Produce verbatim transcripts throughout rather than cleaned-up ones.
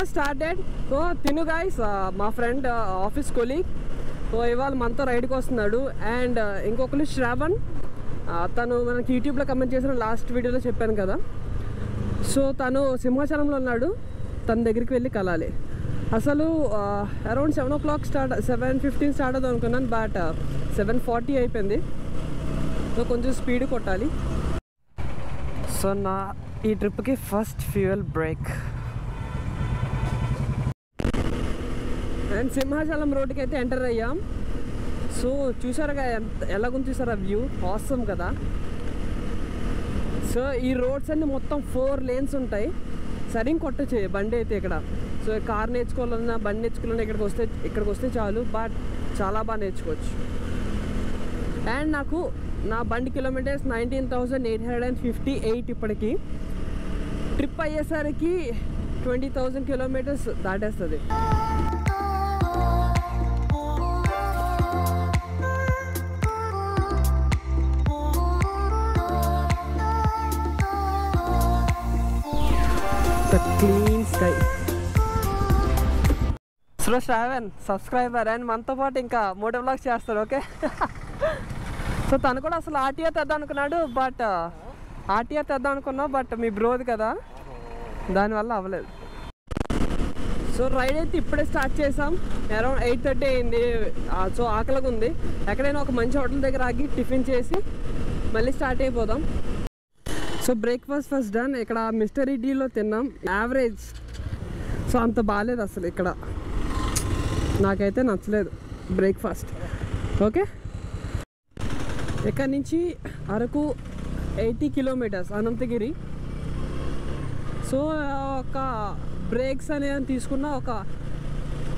కూడా started. So తిను guys మా ఫ్రెండ్ ఆఫీస్ కొలీగ్, సో ఇవాళ మనతో రైడ్కి వస్తున్నాడు. అండ్ ఇంకొకరు శ్రావణ్, తను మనకి యూట్యూబ్లో కమెంట్ చేసిన లాస్ట్ వీడియోలో చెప్పాను కదా, సో తను సింహాచలంలో ఉన్నాడు, తన దగ్గరికి వెళ్ళి కలాలి. అసలు around seven o'clock start seven fifteen start అవుతుంది అనుకున్నాను, బట్ సెవెన్ ఫార్టీ అయిపోయింది. సో కొంచెం స్పీడ్ కొట్టాలి. సో నా ఈ ట్రిప్కి first fuel break. And Simhachalam రోడ్కి అయితే ఎంటర్ అయ్యాం. సో చూసారుగా ఎంత ఎలాగుంది, చూసారా వ్యూ ఆసమ్ కదా. సో ఈ రోడ్స్ అన్నీ మొత్తం ఫోర్ లేన్స్ ఉంటాయి, సరింగ్ కొట్టచ్చు బండి అయితే ఇక్కడ. సో కార్ నేర్చుకోవాలన్నా బండి నేర్చుకోవాలన్నా ఇక్కడికి వస్తే ఇక్కడికి వస్తే చాలు, బట్ చాలా బాగా నేర్చుకోవచ్చు. అండ్ నాకు నా బండి kilometres nineteen thousand eight hundred and fifty eight ఇప్పటికి. ట్రిప్ అయ్యేసరికి ట్వంటీ థౌజండ్ కిలోమీటర్స్ దాటేస్తుంది. The clean sky. So Shravan subscriber and మనతో పాటు ఇంకా మోటో వ్లాగ్స్ చేస్తాడు, ఓకే. సో తను కూడా అసలు ఆర్టీఆర్ తెద్దాం అనుకున్నాడు, బట్ ఆర్టీఆర్ తెద్దాం అనుకున్నా బట్ మీ బ్రోది కదా దానివల్ల అవ్వలేదు. సో రైడ్ అయితే ఇప్పుడే స్టార్ట్ చేసాం, అరౌండ్ ఎయిట్ థర్టీ అయింది. సో ఆకలిగా ఉంది, ఎక్కడైనా ఒక మంచి హోటల్ దగ్గర ఆగి టిఫిన్ చేసి మళ్ళీ స్టార్ట్ అయిపోదాం. సో బ్రేక్ఫాస్ట్ ఫస్ట్ డన్, ఇక్కడ మిస్టర్ ఇడ్లీలో తిన్నాం, యావరేజ్. సో అంత బాగాలేదు అసలు, ఇక్కడ నాకైతే నచ్చలేదు బ్రేక్ఫాస్ట్, ఓకే. ఇక్కడ నుంచి Araku eighty kilometres Ananthagiri. So ఒక బ్రేక్స్ అనేది తీసుకున్న ఒక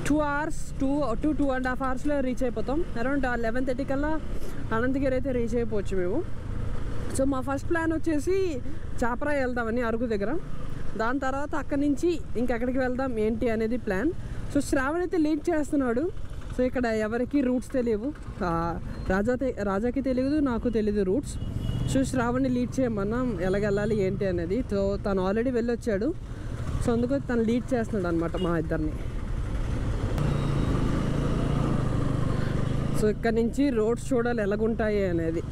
two hours two two two and half అవర్స్లో రీచ్ అయిపోతాం. అరౌండ్ లెవెన్ థర్టీ కల్లా అనంతగిరి అయితే రీచ్ అయిపోవచ్చు మేము. సో మా ఫస్ట్ ప్లాన్ వచ్చేసి చాపరాయి వెళ్దామని అరకు దగ్గర, దాని తర్వాత అక్కడి నుంచి ఇంకెక్కడికి వెళ్దాం ఏంటి అనేది ప్లాన్. సో శ్రావణ్ అయితే లీడ్ చేస్తున్నాడు. సో ఇక్కడ ఎవరికి రూట్స్ తెలియవు, రాజా రాజాకి తెలియదు, నాకు తెలియదు రూట్స్. సో శ్రావణ్ని లీడ్ చేయమన్నా ఎలాగెళ్ళాలి ఏంటి అనేది. సో తను ఆల్రెడీ వెళ్ళొచ్చాడు, సో అందుకు తను లీడ్ చేస్తున్నాడు అనమాట మా ఇద్దరిని. సో ఇక్కడ నుంచి రోడ్స్ చూడాలి ఎలాగుంటాయి అనేది.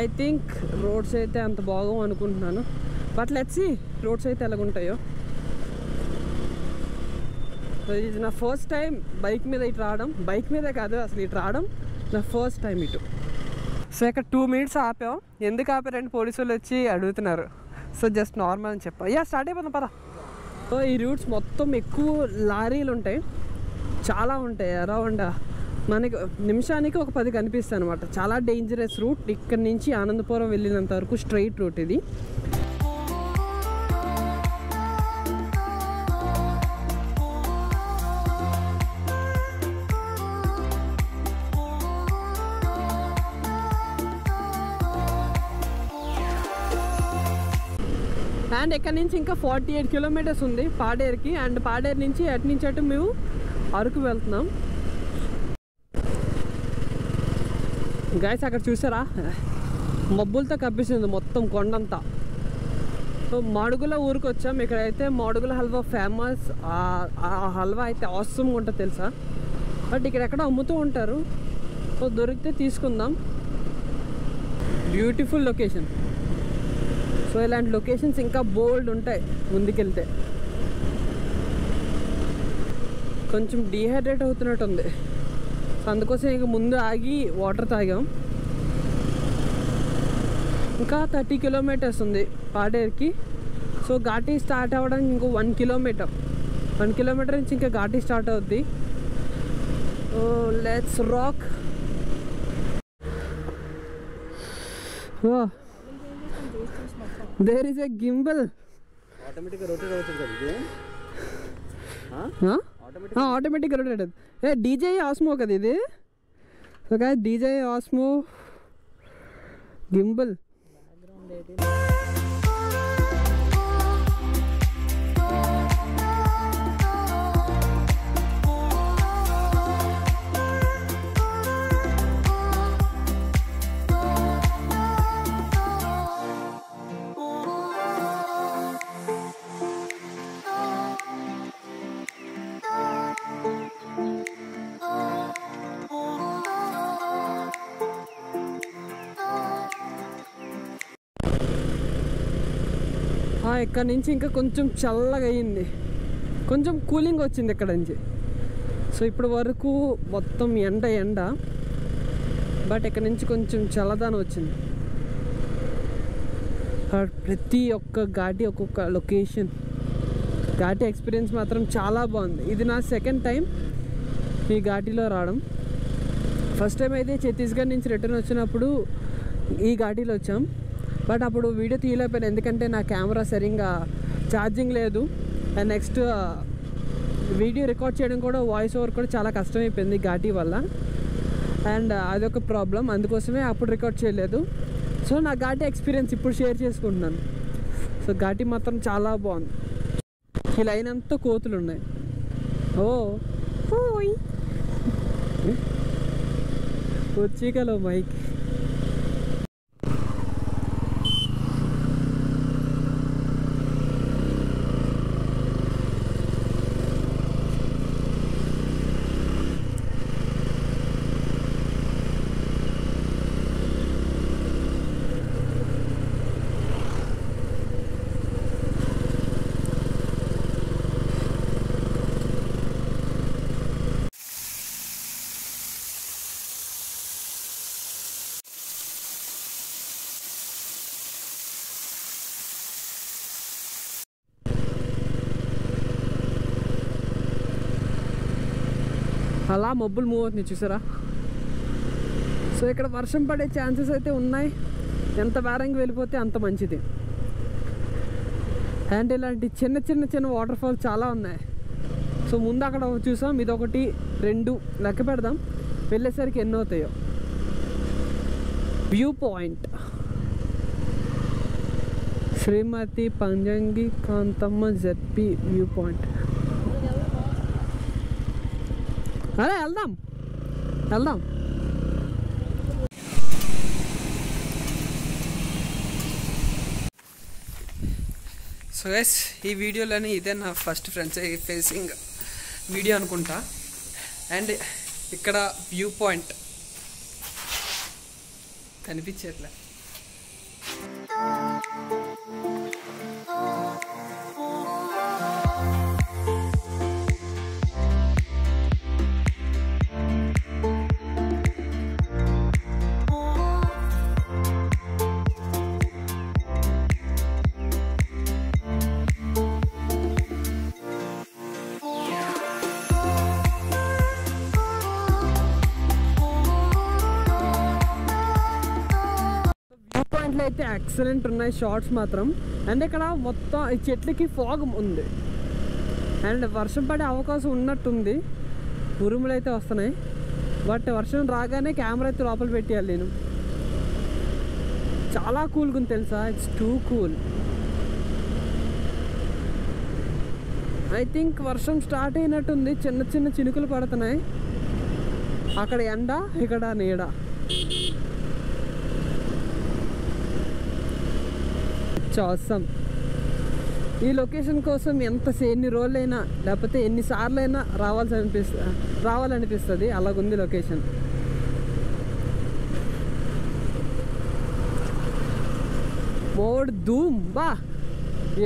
ఐ థింక్ రోడ్స్ అయితే అంత బాగోవు అనుకుంటున్నాను, బట్ లెట్స్ సీ రోడ్స్ అయితే ఎలాగుంటాయో. సో ఇది నా ఫస్ట్ టైం బైక్ మీద ఇటు రావడం, బైక్ మీదే కాదు అసలు ఇటు రావడం నా ఫస్ట్ టైం ఇటు. సో ఇక్కడ టూ మినిట్స్ ఆపాం, ఎందుకు ఆపారంటే పోలీసు వాళ్ళు వచ్చి అడుగుతున్నారు. సో జస్ట్ నార్మల్ అని చెప్పాం, యా స్టార్ట్ అయిపోతాం పద. సో ఈ రూట్స్ మొత్తం ఎక్కువ లారీలు ఉంటాయి, చాలా ఉంటాయి, అరౌండ్ మనకి నిమిషానికి ఒక పది కనిపిస్తాయి అనమాట. చాలా డేంజరస్ రూట్, ఇక్కడి నుంచి ఆనందపురం వెళ్ళినంత వరకు స్ట్రైట్ రూట్ ఇది. అండ్ ఇక్కడ నుంచి ఇంకా ఫార్టీ ఎయిట్ కిలోమీటర్స్ ఉంది పాడేరుకి. అండ్ పాడేరు నుంచి అటు నుంచి అటు మేము అరకు వెళ్తున్నాం. గాయస్ అక్కడ చూసారా మబ్బులతో కప్పిస్తుంది మొత్తం కొండంతా. సో మాడుగుల ఊరికి వచ్చాం, ఇక్కడైతే మాడుగుల హల్వా ఫేమస్. ఆ హల్వా అయితే ఆసమ్గా ఉంటుంది తెలుసా, బట్ ఇక్కడెక్కడ అమ్ముతూ ఉంటారు. సో దొరికితే తీసుకుందాం. Beautiful location. సో ఇలాంటి లొకేషన్స్ ఇంకా బోల్డ్ ఉంటాయి ముందుకెళ్తే. కొంచెం డిహైడ్రేట్ అవుతున్నట్టుంది, సో అందుకోసం ఇక ముందు ఆగి వాటర్ తాగాం. ఇంకా థర్టీ కిలోమీటర్స్ ఉంది పాడేరుకి. సో ఘాటీ స్టార్ట్ అవ్వడానికి ఇంకో వన్ కిలోమీటర్ వన్ కిలోమీటర్ నుంచి ఇంకా ఘాటీ స్టార్ట్ అవుద్ది. Let's rock. There is a gimbal, ఆటోమేటిక్గా రొటేట్ అవుతుంది. ఆటోమేటిక్గా రొటేట్ అవుతుంది. ఏ డీజేఐ ఆస్మో కదా ఇది. So guy DJI Osmo gimbal. ఇక్కడ నుంచి ఇంకా కొంచెం చల్లగా అయింది, కొంచెం కూలింగ్ వచ్చింది ఇక్కడ నుంచి. సో ఇప్పటి వరకు మొత్తం ఎండ ఎండ బట్ ఇక్కడ నుంచి కొంచెం చల్లదనం వచ్చింది. ప్రతి ఒక్క ఘాటి ఒక్కొక్క లొకేషన్, ఘాటి ఎక్స్పీరియన్స్ మాత్రం చాలా బాగుంది. ఇది నా సెకండ్ టైం ఈ ఘాటిలో రావడం. ఫస్ట్ టైం అయితే ఛత్తీస్గఢ్ నుంచి రిటర్న్ వచ్చినప్పుడు ఈ ఘాటిలో వచ్చాం, బట్ అప్పుడు వీడియో తీయలేకపోయాను ఎందుకంటే నా కెమెరా సరిగ్గా ఛార్జింగ్ లేదు. అండ్ నెక్స్ట్ వీడియో రికార్డ్ చేయడం కూడా వాయిస్ ఓవర్ కూడా చాలా కష్టమైపోయింది ఘాటి వల్ల, అండ్ అదొక ప్రాబ్లం, అందుకోసమే అప్పుడు రికార్డ్ చేయలేదు. సో నా ఘాటి ఎక్స్పీరియన్స్ ఇప్పుడు షేర్ చేసుకుంటున్నాను. సో ఘాటి మాత్రం చాలా బాగుంది. ఈ లైన్ అంతా కోతులు ఉన్నాయి. ఓ వచ్చేకలో మైక్ అలా మబ్బులు మూవ్ అవుతుంది చూసారా. సో ఇక్కడ వర్షం పడే ఛాన్సెస్ అయితే ఉన్నాయి, ఎంత వేరంగా వెళ్ళిపోతే అంత మంచిది. అండ్ ఇలాంటి చిన్న చిన్న చిన్న వాటర్ ఫాల్ చాలా ఉన్నాయి. సో ముందు అక్కడ చూసాం, ఇది ఒకటి రెండు లెక్క పెడదాం, వెళ్ళేసరికి ఎన్నో అవుతాయో. View point Shrimati Panjangi Kanthamma ZP view point. అరే వెళ్దాం వెళ్దాం. సో గైస్, ఈ వీడియోలోని ఇదే నా ఫస్ట్ ఫ్రెండ్స్ ఫేసింగ్ వీడియో అనుకుంటా. అండ్ ఇక్కడ వ్యూ పాయింట్ కనిపించట్లే. అయితే ఎక్సలెంట్ ఉన్నాయి షార్ట్స్ మాత్రం. అండ్ ఇక్కడ మొత్తం ఈ చెట్లకి ఫాగ్ ఉంది, అండ్ వర్షం పడే అవకాశం ఉన్నట్టుంది. ఉరుములు అయితే వస్తున్నాయి, బట్ వర్షం రాగానే కెమెరా అయితే లోపల పెట్టేయాలి నేను. చాలా కూల్గా ఉంది తెలుసా, it's too cool. I think వర్షం స్టార్ట్ అయినట్టుంది, చిన్న చిన్న చినుకులు పడుతున్నాయి. అక్కడ ఎండ, ఇక్కడ నీడ. అవసరం ఈ లొకేషన్ కోసం ఎంత ఎన్ని రోజులైనా లేకపోతే ఎన్నిసార్లైనా రావాల్సి అనిపిస్తుంది రావాలనిపిస్తుంది అలాగుంది లొకేషన్. మోడ్ ధూమ్ బా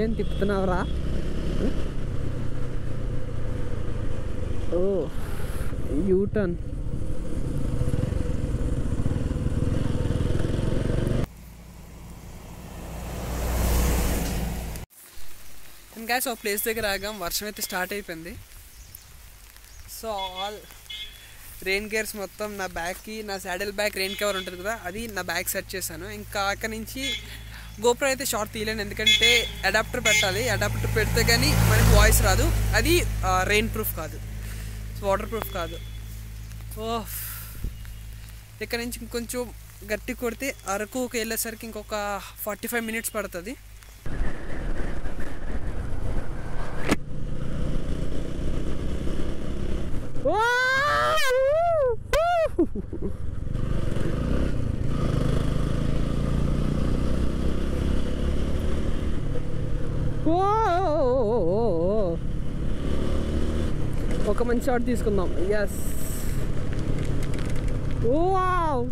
ఏం తిప్పుతున్నావురా. ఓ యూటర్న్ గ్యాస్. ఆ ప్లేస్ దగ్గర ఆగాం, వర్షం అయితే స్టార్ట్ అయిపోయింది. సో ఆల్ రెయిన్ గేర్స్ మొత్తం నా బ్యాగ్కి, నా శాడిల్ బ్యాగ్ రెయిన్ కవర్ ఉంటుంది కదా, అది నా బ్యాగ్ సెట్ చేశాను. ఇంకా అక్కడి నుంచి గోప్రో అయితే షార్ట్ తీయలేను ఎందుకంటే అడాప్టర్ పెట్టాలి, అడాప్టర్ పెడితే కానీ మనకి వాయిస్ రాదు, అది రెయిన్ ప్రూఫ్ కాదు, వాటర్ ప్రూఫ్ కాదు. ఓ ఇక్కడ నుంచి ఇంకొంచెం గట్టి కొడితే అరకుకి వెళ్ళేసరికి ఇంకొక ఫార్టీ ఫైవ్ మినిట్స్ పడుతుంది. ఒక మంచి షాట్ తీసుకుందాం. ఎస్ ఓ వావ్.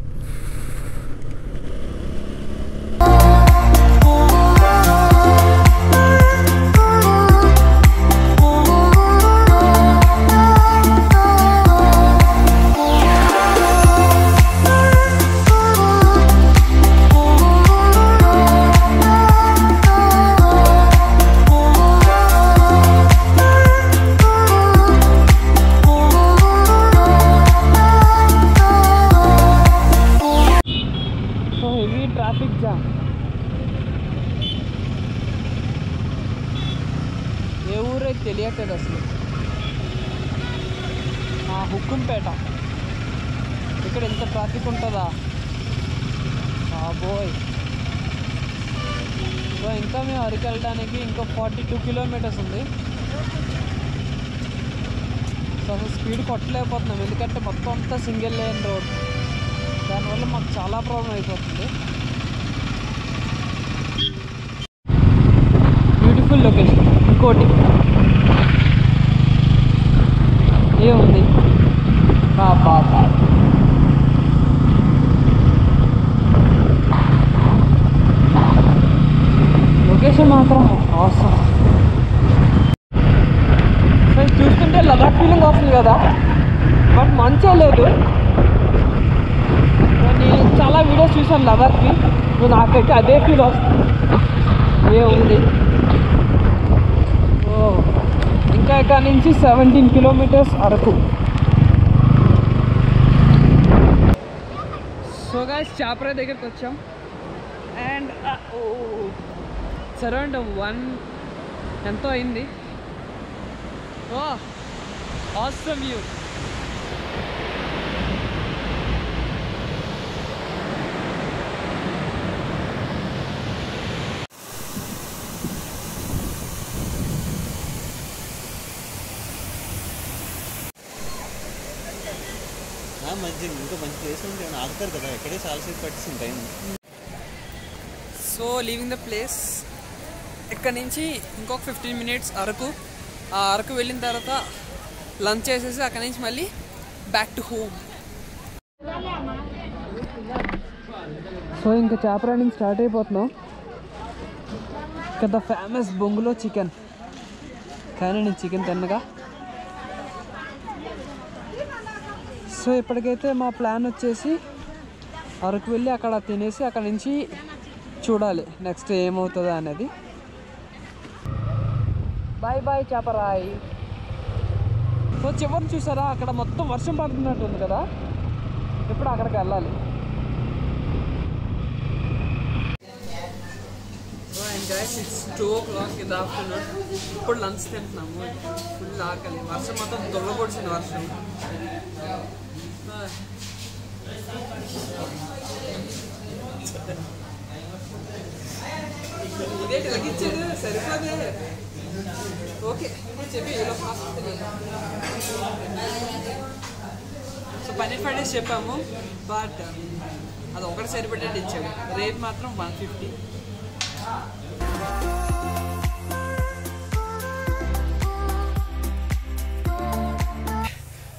అవుతుంది అసలు. ఆ హుక్కుంపేట ఇక్కడ ఎంత ట్రాఫిక్ ఉంటుందా బాబోయ్. సో ఇంకా మేము అరకు వెళ్ళడానికి ఇంకో ఫార్టీ టూ కిలోమీటర్స్ ఉంది. సో అసలు స్పీడ్ కొట్టలేకపోతున్నాం ఎందుకంటే మొత్తం అంతా సింగిల్ లేన్ రోడ్, దానివల్ల మాకు చాలా ప్రాబ్లం అయిపోతుంది. Beautiful location. ఇంకోటి ఏముంది బాబా లొకేషన్ మాత్రం అవసరం. చూస్తుంటే లదాఖ్ ఫీలింగ్ వస్తుంది కదా, బట్ మంచిగా లేదు. నేను చాలా వీడియోస్ చూసాను లదాఖ్కి, నువ్వు నాకైతే అదే ఫీల్ వస్తుంది. ఏముంది ఓ ఇంకా ఇక్కడ నుంచి seventeen kilometres Araku. So guys చాపరా దగ్గరికి వచ్చాం అండ్ సరౌండ్ వన్ ఎంతో అయింది. ఓ ఆసమ్ వ్యూ. మంచి ఇంకా మంచి ప్లేస్ ఉంటే ఆగుతారు కదా, ఎక్కడే చాలాసేపు పట్టిస్తుంది time. So leaving the place, ఇక్కడ నుంచి ఇంకొక ఫిఫ్టీన్ మినిట్స్ అరకు. ఆ అరకు వెళ్ళిన తర్వాత లంచ్ చేసేసి అక్కడి నుంచి మళ్ళీ బ్యాక్ టు హోమ్. సో ఇంకా చేప రైడింగ్ స్టార్ట్ అయిపోతున్నాం. ఇక్కడ ఫేమస్ బొంగులో చికెన్, కానీ నేను చికెన్ తిన్నగా. సో ఇప్పటికైతే మా ప్లాన్ వచ్చేసి అరకు వెళ్ళి అక్కడ తినేసి అక్కడ నుంచి చూడాలి నెక్స్ట్ ఏమవుతుందా అనేది. Bye bye Chaparai. సో చివరిని చూసారా, అక్కడ మొత్తం వర్షం పడుతున్నట్టు ఉంది కదా, ఇప్పుడు అక్కడికి వెళ్ళాలి. ఇప్పుడు లంచ్ తింటున్నాము, ఫుల్ ఆకలి. వర్షం మొత్తం దొల్లకొడిచింది వర్షం. ఇదే తగ్గించేది సరిపోదే. ఓకే చెప్పి సో పన్నీర్ ఫ్రైడ్ రైస్ చెప్పాము, బట్ అది ఒకటి సరిపడేది ఇచ్చాము. రేట్ మాత్రం వన్ ఫిఫ్టీ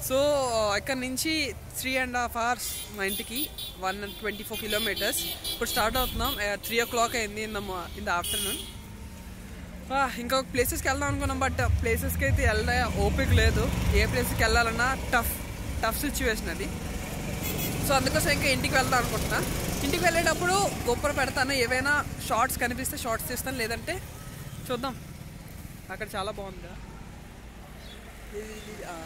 సో ఇక్కడ నుంచి త్రీ అండ్ హాఫ్ అవర్స్ మా ఇంటికి, వన్ ట్వంటీ ఫోర్ కిలోమీటర్స్. ఇప్పుడు స్టార్ట్ అవుతున్నాం, త్రీ ఓ క్లాక్ అయింది in the in the afternoon. ఇంకొక ప్లేసెస్కి వెళ్దాం అనుకున్నాం, బట్ ప్లేసెస్కి అయితే వెళ్ళే ఓపిక లేదు. ఏ ప్లేస్కి వెళ్ళాలన్నా టఫ్ టఫ్ సిచ్యువేషన్ అది. సో అందుకోసం ఇంకా ఇంటికి వెళ్దాం అనుకుంటున్నా. ఇంటికి వెళ్ళేటప్పుడు గోప్రో పెడతాను, ఏవైనా షార్ట్స్ కనిపిస్తే షార్ట్స్ తీస్తాను, లేదంటే చూద్దాం. అక్కడ చాలా బాగుంది కదా